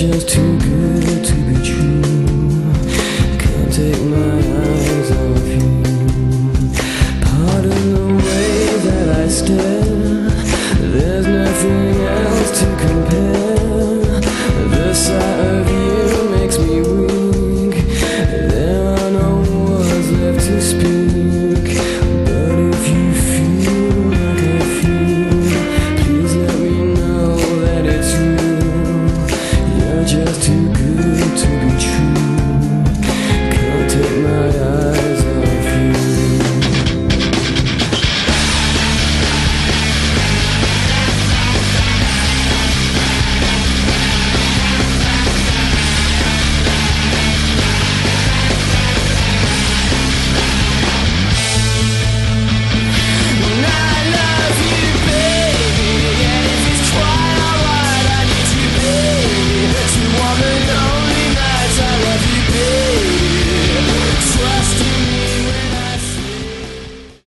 just too good.